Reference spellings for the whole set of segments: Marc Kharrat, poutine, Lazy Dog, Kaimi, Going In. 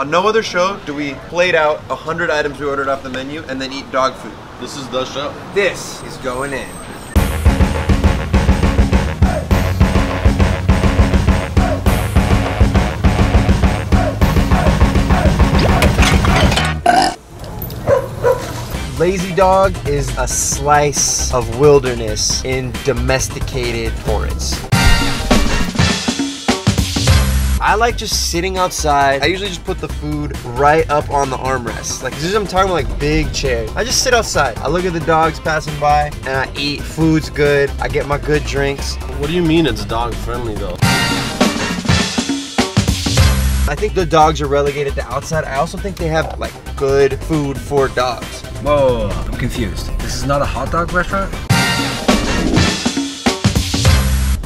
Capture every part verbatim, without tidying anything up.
On no other show do we plate out one hundred items we ordered off the menu and then eat dog food. This is the show. This is going in. Lazy Dog is a slice of wilderness in domesticated forests. I like just sitting outside. I usually just put the food right up on the armrest. Like, this is, I'm talking about like big chairs. I just sit outside. I look at the dogs passing by and I eat. Food's good. I get my good drinks. What do you mean it's dog friendly though? I think the dogs are relegated to outside. I also think they have like good food for dogs. Whoa, I'm confused. This is not a hot dog restaurant?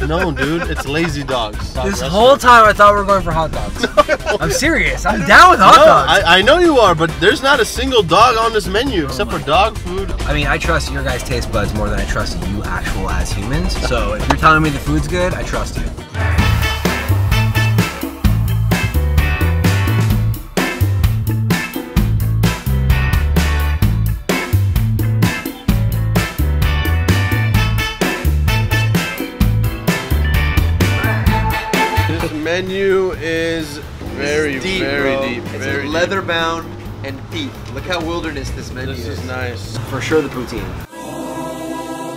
No, dude, it's Lazy Dogs. Dog this restaurant. Whole time I thought we were going for hot dogs. No. I'm serious. I'm down with hot no, dogs. I, I know you are, but there's not a single dog on this menu oh except for dog food. I mean, I trust your guys' taste buds more than I trust you actual as humans. So if you're telling me the food's good, I trust you. Menu is very, deep, very bro. deep. It's very leather deep. bound and deep. Look how wilderness this menu this is. This is nice. For sure the poutine. Oh,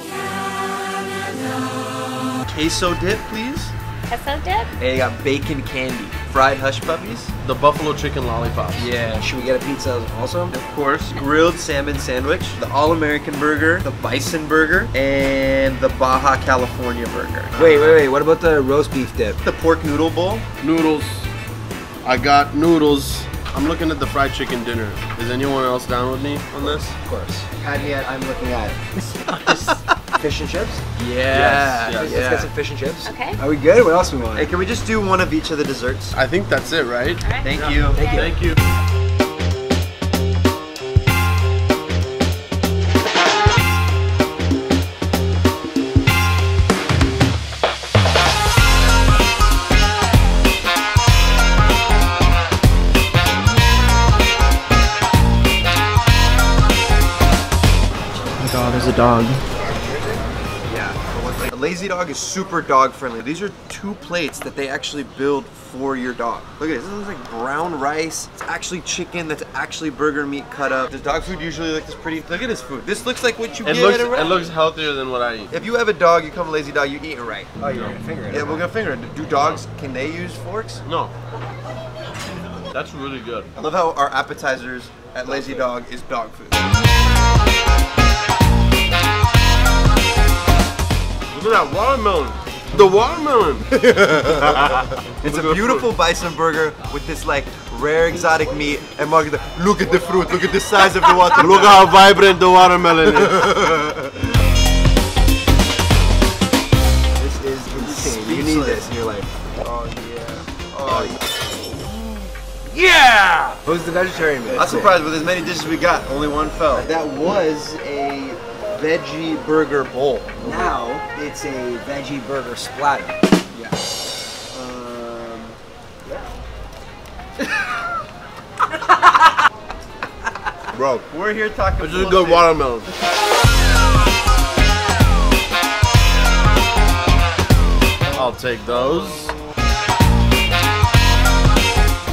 queso dip, please. Queso dip? And you got bacon candy. Fried hush puppies. The buffalo chicken lollipop. Yeah. Should we get a pizza also? Of course. Grilled salmon sandwich. The all-American burger. The bison burger. And the Baja California burger. Wait, wait, wait. What about the roast beef dip? The pork noodle bowl. Noodles. I got noodles. I'm looking at the fried chicken dinner. Is anyone else down with me on this? Of course. Not yet. I'm looking at it. Fish and chips? Yeah. Yes, yes. Let's yeah. get some fish and chips. Okay. Are we good? What else we want? Hey, can we just do one of each of the desserts? I think that's it, right? All right. Thank, yeah. you. Thank you. Thank you. Thank you. Oh my God, there's a dog. Lazy Dog is super dog friendly. These are two plates that they actually build for your dog. Look at this, this looks like brown rice. It's actually chicken, that's actually burger meat cut up. The dog food usually looks pretty, look at this food. This looks like what you get at a restaurant. It looks healthier than what I eat. If you have a dog, you come a Lazy Dog, you eat it right. Oh, you're gonna finger it. Yeah, we're gonna finger it. Do dogs, can they use forks? No. That's really good. I love how our appetizers at Lazy Dog is dog food. Look at that watermelon. The watermelon. It's a beautiful bison burger with this like rare exotic meat. And Marc, look at the fruit. Look at the size of the water. Look how vibrant the watermelon is. This is insane. You need this in your life. Oh yeah. Oh yeah. Yeah. Who's the vegetarian man? I'm surprised with as many dishes we got. Only one fell. That was a veggie burger bowl. Now it's a veggie burger splatter. Yeah. Um, yeah. Bro, we're here talking. This is a good watermelon. I'll take those.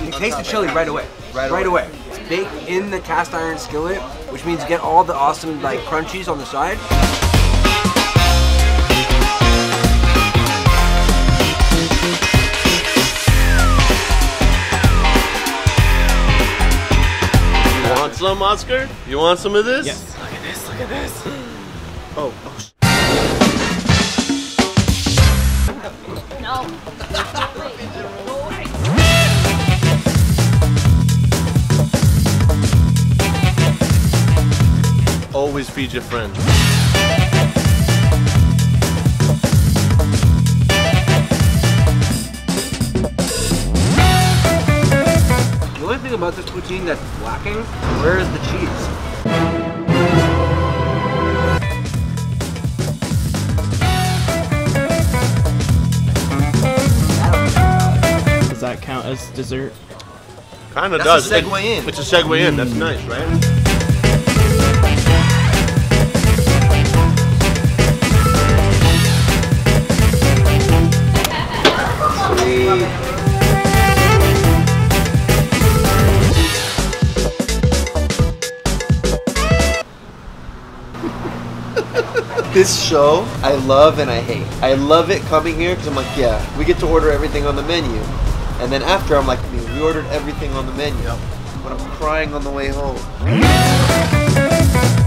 You taste the chili right away. Right, right away. away. It's baked in the cast iron skillet, which means you get all the awesome like crunchies on the side. Hello, Oscar. You want some of this? Yes. Look at this. Look at this. Oh. oh sh no. Wait. Always feed your friend. The only thing about this poutine that's lacking, where is the cheese? Does that count as dessert? Kind of does. That's a segue it, in. It's a segue mm. in. That's nice, right? This show, I love and I hate. I love it coming here because I'm like, yeah, we get to order everything on the menu. And then after, I'm like, we ordered everything on the menu. But I'm crying on the way home.